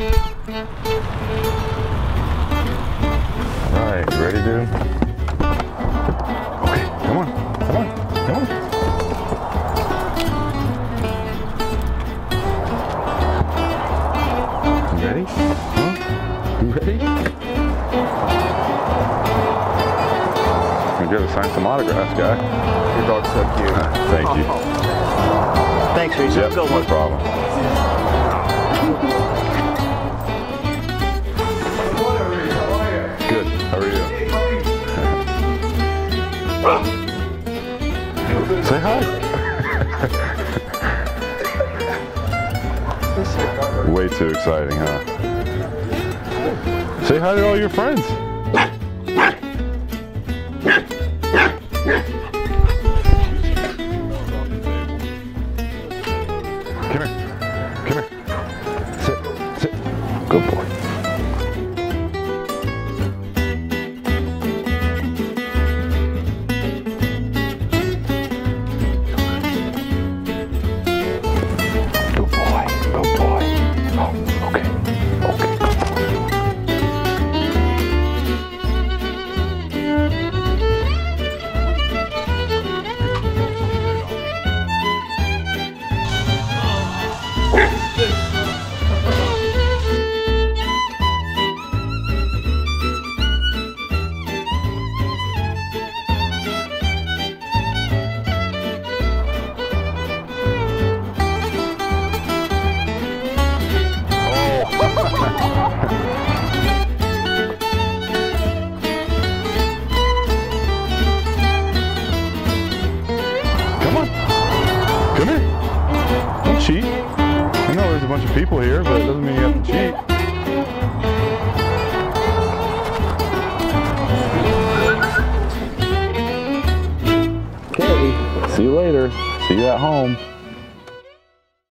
Alright, you ready, dude? Okay, come on, come on, come on. You ready? Huh? You ready? You gotta sign some autographs, guy. Your dog's so cute. Thank you. Thanks, Reese. Yep, no problem. Say hi. Way too exciting, huh? Say hi to all your friends. Come here. Come here. Sit. Sit. Good boy. Come here. Don't cheat. I know there's a bunch of people here, but it doesn't mean you have to cheat. Okay. See you later. See you at home.